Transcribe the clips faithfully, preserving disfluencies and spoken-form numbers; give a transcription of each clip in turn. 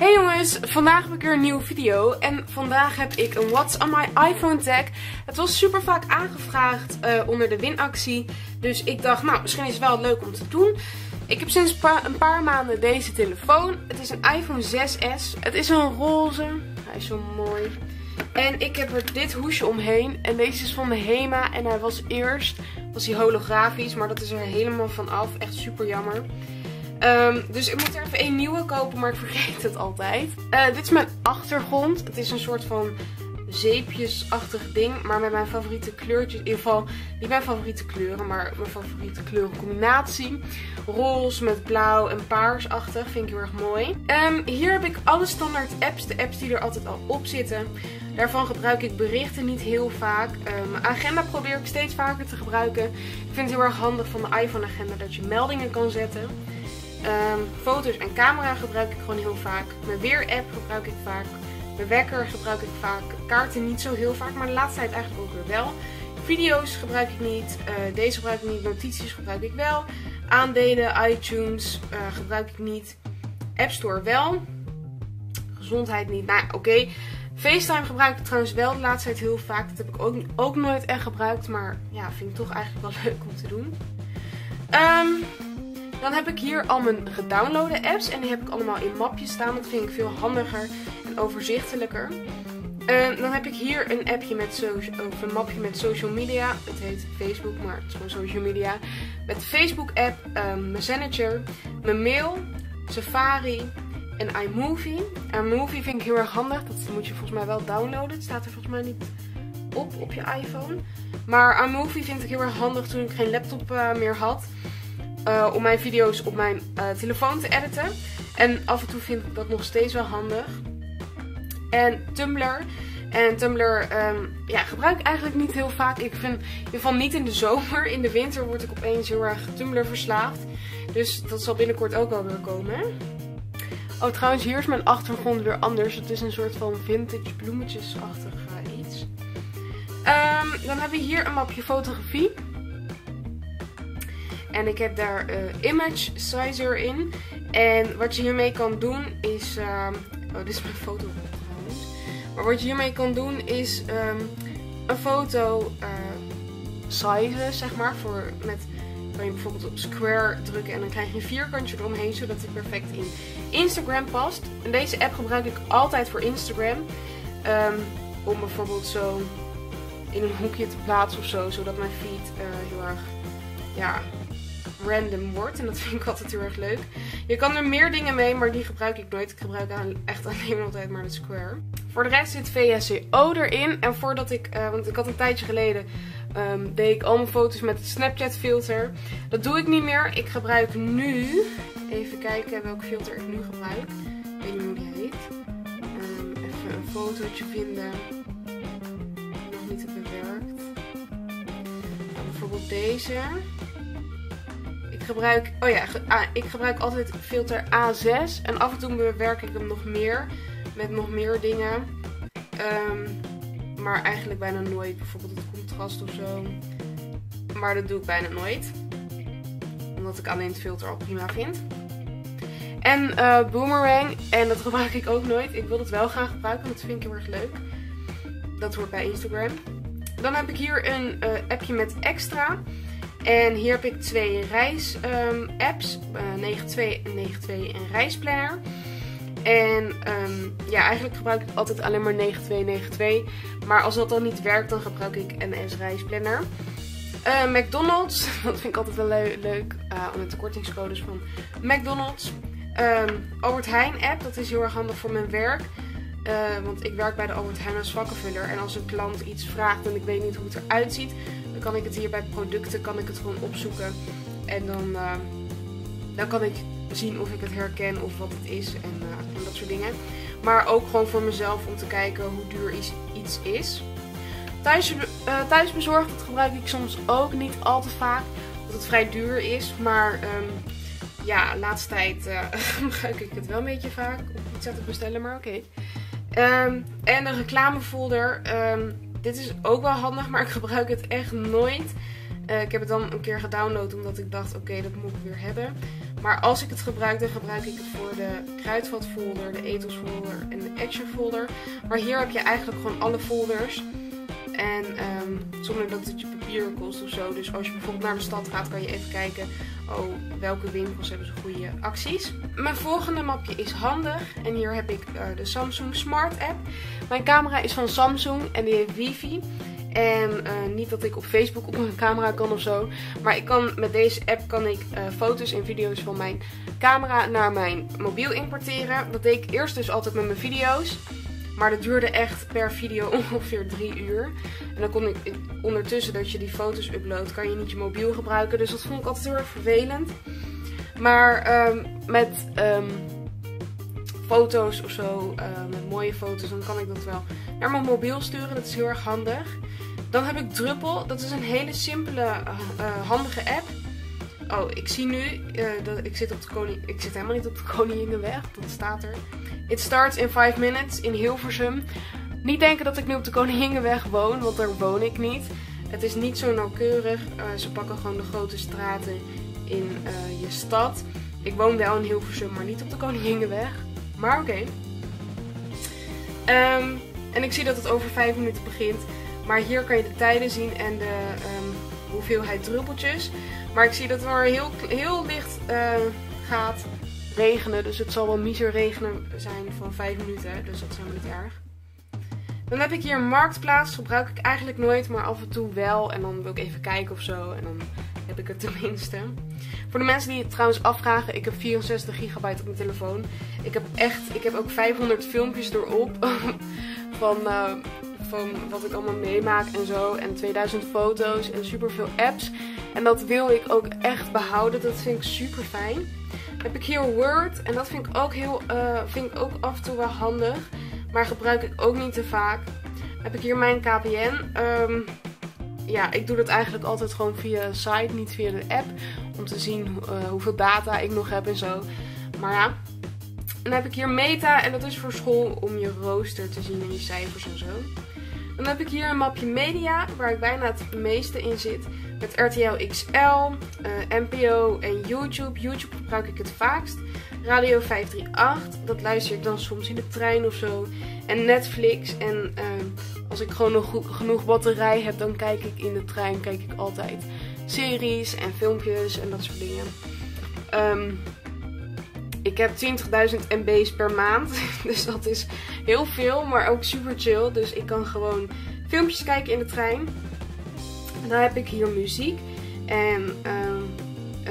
Hey jongens, vandaag heb ik weer een nieuwe video en vandaag heb ik een What's on my iPhone tag. Het was super vaak aangevraagd uh, onder de winactie, dus ik dacht nou misschien is het wel leuk om te doen. Ik heb sinds pa- een paar maanden deze telefoon. Het is een iPhone zes S, het is een roze, hij is zo mooi. En ik heb er dit hoesje omheen en deze is van de Hema en hij was eerst was hij holografisch, maar dat is er helemaal van af, echt super jammer. Um, dus ik moet er even een nieuwe kopen, maar ik vergeet het altijd. Uh, dit is mijn achtergrond. Het is een soort van zeepjesachtig ding, maar met mijn favoriete kleurtjes. In ieder geval, niet mijn favoriete kleuren, maar mijn favoriete kleurencombinatie. Roze met blauw en paarsachtig, vind ik heel erg mooi. Um, hier heb ik alle standaard apps, de apps die er altijd al op zitten. Daarvan gebruik ik berichten niet heel vaak. Um, agenda probeer ik steeds vaker te gebruiken. Ik vind het heel erg handig van de iPhone agenda dat je meldingen kan zetten. Um, foto's en camera gebruik ik gewoon heel vaak. Mijn weer-app gebruik ik vaak. Mijn wekker gebruik ik vaak. Kaarten niet zo heel vaak, maar de laatste tijd eigenlijk ook weer wel. Video's gebruik ik niet. Uh, deze gebruik ik niet. Notities gebruik ik wel. Aandelen, iTunes uh, gebruik ik niet. App Store wel. Gezondheid niet. Nou, oké. Okay. FaceTime gebruik ik trouwens wel de laatste tijd heel vaak. Dat heb ik ook, ook nooit echt gebruikt, maar ja, vind ik toch eigenlijk wel leuk om te doen. Ehm... Um, Dan heb ik hier al mijn gedownloade apps en die heb ik allemaal in mapjes staan. Dat vind ik veel handiger en overzichtelijker. Uh, dan heb ik hier een, appje met so of een mapje met social media. Het heet Facebook, maar het is gewoon social media. Met de Facebook app, um, Messenger, mijn mail, Safari en iMovie. iMovie vind ik heel erg handig. Dat moet je volgens mij wel downloaden. Het staat er volgens mij niet op op je iPhone. Maar iMovie vind ik heel erg handig toen ik geen laptop uh, meer had. Uh, om mijn video's op mijn uh, telefoon te editen. En af en toe vind ik dat nog steeds wel handig. En Tumblr. En Tumblr um, ja, gebruik ik eigenlijk niet heel vaak. Ik vind in ieder geval niet in de zomer. In de winter word ik opeens heel erg Tumblr verslaafd. Dus dat zal binnenkort ook wel weer komen. Hè? Oh, trouwens, hier is mijn achtergrond weer anders. Het is een soort van vintage bloemetjesachtig uh, iets. Um, dan hebben we hier een mapje fotografie. En ik heb daar uh, image sizer in. En wat je hiermee kan doen is... Uh, oh, dit is mijn foto. Maar wat je hiermee kan doen is um, een foto uh, sizen, zeg maar. Voor, met, kan je bijvoorbeeld op square drukken en dan krijg je een vierkantje eromheen. Zodat het perfect in Instagram past. En deze app gebruik ik altijd voor Instagram. Um, om bijvoorbeeld zo in een hoekje te plaatsen of zo. Zodat mijn feed uh, heel erg... ja... random wordt. En dat vind ik altijd heel erg leuk. Je kan er meer dingen mee, maar die gebruik ik nooit. Ik gebruik echt alleen altijd maar de square. Voor de rest zit V S C O erin. En voordat ik, uh, want ik had een tijdje geleden, um, deed ik al mijn foto's met het Snapchat filter. Dat doe ik niet meer. Ik gebruik nu, even kijken welk filter ik nu gebruik. Ik weet niet hoe die heet. Um, even een fotootje vinden. Nog niet bewerkt. Nou, bijvoorbeeld deze. Ik gebruik, oh ja, ik gebruik altijd filter A zes en af en toe bewerk ik hem nog meer met nog meer dingen. Um, maar eigenlijk bijna nooit, bijvoorbeeld het contrast of zo. Maar dat doe ik bijna nooit. Omdat ik alleen het filter al prima vind. En uh, Boomerang, en dat gebruik ik ook nooit. Ik wil het wel gaan gebruiken, want dat vind ik heel erg leuk. Dat hoort bij Instagram. Dan heb ik hier een uh, appje met extra. En hier heb ik twee reis um, apps, uh, negen twee en negen twee en reisplanner. En um, ja, eigenlijk gebruik ik altijd alleen maar negen twee negen twee. Maar als dat dan niet werkt, dan gebruik ik N S reisplanner. Uh, McDonald's, dat vind ik altijd wel le leuk, uh, met de kortingscodes van McDonald's. Um, Albert Heijn app, dat is heel erg handig voor mijn werk. Uh, want ik werk bij de Albert Heijn als vakkenvuller. En als een klant iets vraagt en ik weet niet hoe het eruit ziet... kan ik het hier bij producten, kan ik het gewoon opzoeken. En dan, uh, dan kan ik zien of ik het herken of wat het is en, uh, en dat soort dingen. Maar ook gewoon voor mezelf om te kijken hoe duur iets, iets is. Thuis, uh, thuisbezorgd, dat gebruik ik soms ook niet al te vaak. Omdat het vrij duur is. Maar um, ja, laatste tijd uh, gebruik ik het wel een beetje vaak. Om iets aan te bestellen, maar oké. Okay. Um, en een reclamefolder. Um, Dit is ook wel handig, maar ik gebruik het echt nooit. Uh, ik heb het dan een keer gedownload omdat ik dacht, oké, okay, dat moet ik weer hebben. Maar als ik het gebruik, dan gebruik ik het voor de kruidvatfolder, de etelsfolder en de action folder. Maar hier heb je eigenlijk gewoon alle folders. En um, zonder dat het je papier kost of zo. Dus als je bijvoorbeeld naar de stad gaat, kan je even kijken. Oh, welke winkels hebben ze goede acties. Mijn volgende mapje is handig. En hier heb ik uh, de Samsung Smart App. Mijn camera is van Samsung en die heeft wifi. En uh, niet dat ik op Facebook op mijn camera kan of zo. Maar ik kan, met deze app kan ik uh, foto's en video's van mijn camera naar mijn mobiel importeren. Dat deed ik eerst dus altijd met mijn video's. Maar dat duurde echt per video ongeveer drie uur. En dan kon ik ondertussen dat je die foto's uploadt, kan je niet je mobiel gebruiken. Dus dat vond ik altijd heel erg vervelend. Maar um, met um, foto's of zo, uh, met mooie foto's, dan kan ik dat wel naar mijn mobiel sturen. Dat is heel erg handig. Dan heb ik Druppel. Dat is een hele simpele, uh, uh, handige app. Oh, ik zie nu, uh, dat ik zit op de koning... ik zit helemaal niet op de Koninginneweg. Dat staat er. It starts in five minutes in Hilversum. Niet denken dat ik nu op de Koninginneweg woon, want daar woon ik niet. Het is niet zo nauwkeurig. Uh, ze pakken gewoon de grote straten in uh, je stad. Ik woon wel in Hilversum, maar niet op de Koninginneweg. Maar oké. Okay. Um, en ik zie dat het over vijf minuten begint. Maar hier kan je de tijden zien en de um, hoeveelheid druppeltjes. Maar ik zie dat het maar heel, heel licht uh, gaat regenen. Dus het zal wel miser regenen zijn van vijf minuten. Dus dat is helemaal niet erg. Dan heb ik hier marktplaats. Gebruik ik eigenlijk nooit, maar af en toe wel. En dan wil ik even kijken of zo. En dan heb ik het tenminste. Voor de mensen die het trouwens afvragen. Ik heb vierenzestig gigabyte op mijn telefoon. Ik heb echt, ik heb ook vijfhonderd filmpjes erop. van, uh, van wat ik allemaal meemaak en zo. En tweeduizend foto's en superveel apps. En dat wil ik ook echt behouden. Dat vind ik super fijn. Dan heb ik hier Word. En dat vind ik ook heel, uh, vind ik ook af en toe wel handig. Maar gebruik ik ook niet te vaak. Dan heb ik hier mijn K P N. Um, ja, ik doe dat eigenlijk altijd gewoon via een site, niet via de app. Om te zien uh, hoeveel data ik nog heb en zo. Maar ja. Dan heb ik hier Meta. En dat is voor school om je rooster te zien en je cijfers en zo. Dan heb ik hier een mapje media. Waar ik bijna het meeste in zit. Met R T L X L, uh, N P O en YouTube. YouTube gebruik ik het vaakst. Radio vijf drie acht, dat luister ik dan soms in de trein of zo. En Netflix. En uh, als ik gewoon nog genoeg batterij heb, dan kijk ik in de trein kijk ik altijd series en filmpjes en dat soort dingen. Um, ik heb twintigduizend M B's per maand. Dus dat is heel veel, maar ook super chill. Dus ik kan gewoon filmpjes kijken in de trein. Dan heb ik hier muziek en uh,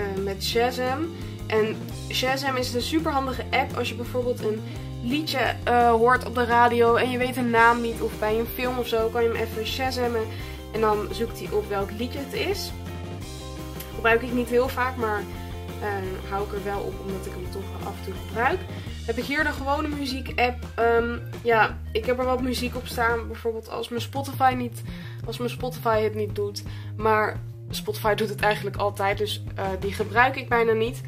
uh, met Shazam. En Shazam is een super handige app als je bijvoorbeeld een liedje uh, hoort op de radio en je weet een naam niet of bij een film of zo, kan je hem even Shazammen en dan zoekt hij op welk liedje het is. Gebruik ik niet heel vaak, maar uh, hou ik er wel op omdat ik hem toch af en toe gebruik. Dan heb ik hier de gewone muziek app. Um, ja, ik heb er wat muziek op staan, bijvoorbeeld als mijn Spotify niet... Als mijn Spotify het niet doet. Maar Spotify doet het eigenlijk altijd. Dus uh, die gebruik ik bijna niet.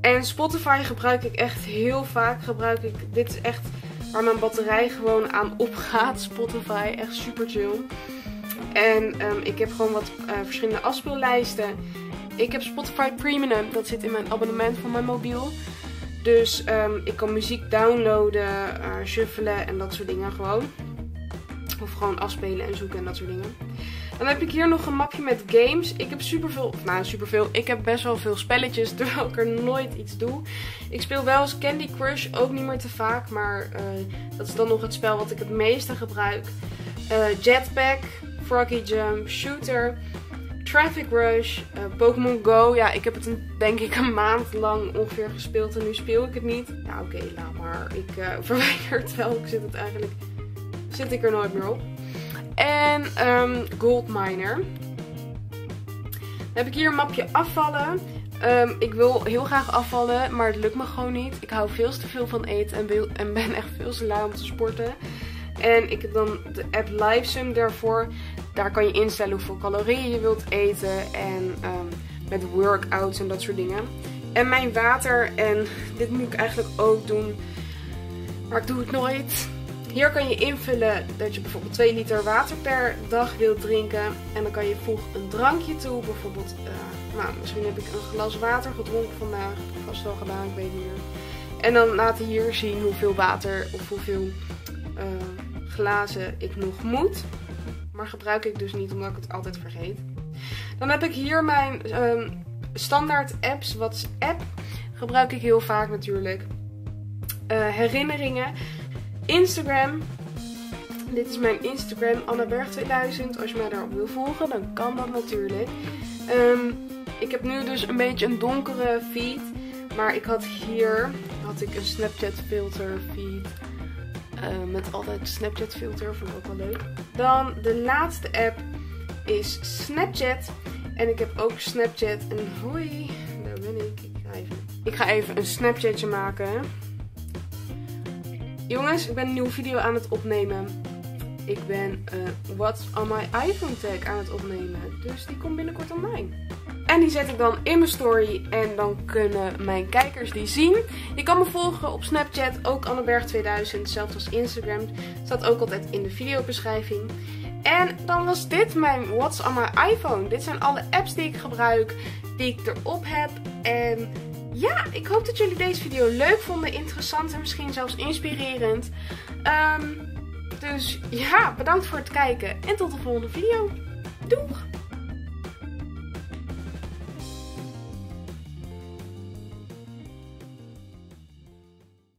En Spotify gebruik ik echt heel vaak. Gebruik ik, dit is echt waar mijn batterij gewoon aan opgaat. Spotify. Echt super chill. En um, ik heb gewoon wat uh, verschillende afspeellijsten. Ik heb Spotify Premium. Dat zit in mijn abonnement van mijn mobiel. Dus um, ik kan muziek downloaden. Uh, shuffelen en dat soort dingen gewoon. Of gewoon afspelen en zoeken en dat soort dingen. Dan heb ik hier nog een mapje met games. Ik heb superveel, nou superveel, ik heb best wel veel spelletjes, terwijl ik er nooit iets doe. Ik speel wel eens Candy Crush, ook niet meer te vaak, maar uh, dat is dan nog het spel wat ik het meeste gebruik. Uh, Jetpack, Froggy Jump, Shooter, Traffic Rush, uh, Pokémon Go. Ja, ik heb het een, denk ik een maand lang ongeveer gespeeld en nu speel ik het niet. Nou oké, okay, laat maar. Ik uh, verwijder het wel, ik zit het eigenlijk... Zit ik er nooit meer op. En um, Gold Miner. Dan heb ik hier een mapje afvallen. Um, ik wil heel graag afvallen, maar het lukt me gewoon niet. Ik hou veel te veel van eten en, wil, en ben echt veel te lui om te sporten. En ik heb dan de app Lifesum daarvoor. Daar kan je instellen hoeveel calorieën je wilt eten. En um, met workouts en dat soort dingen. En mijn water. En dit moet ik eigenlijk ook doen. Maar ik doe het nooit. Hier kan je invullen dat je bijvoorbeeld twee liter water per dag wilt drinken. En dan kan je voeg een drankje toe. Bijvoorbeeld, uh, nou, misschien heb ik een glas water gedronken vandaag. Vast wel gedaan, ik weet niet meer. En dan laat hier zien hoeveel water of hoeveel uh, glazen ik nog moet. Maar gebruik ik dus niet, omdat ik het altijd vergeet. Dan heb ik hier mijn uh, standaard apps. WhatsApp gebruik ik heel vaak natuurlijk. Uh, herinneringen. Instagram. Dit is mijn Instagram, Annaberg tweeduizend. Als je mij daarop wil volgen, dan kan dat natuurlijk. Um, ik heb nu dus een beetje een donkere feed. Maar ik had hier had ik een Snapchat filter feed. Uh, met altijd Snapchat filter, vond ik ook wel leuk. Dan de laatste app is Snapchat. En ik heb ook Snapchat. En hoi, daar ben ik. Ik ga even, ik ga even een Snapchatje maken. Jongens, ik ben een nieuwe video aan het opnemen. Ik ben uh, What's on my iPhone tag aan het opnemen. Dus die komt binnenkort online. En die zet ik dan in mijn story. En dan kunnen mijn kijkers die zien. Je kan me volgen op Snapchat. Ook Annaberg tweeduizend. Zelfs als Instagram. Staat ook altijd in de videobeschrijving. En dan was dit mijn What's on my iPhone. Dit zijn alle apps die ik gebruik. Die ik erop heb. En... ja, ik hoop dat jullie deze video leuk vonden, interessant en misschien zelfs inspirerend. Um, dus ja, bedankt voor het kijken en tot de volgende video. Doeg!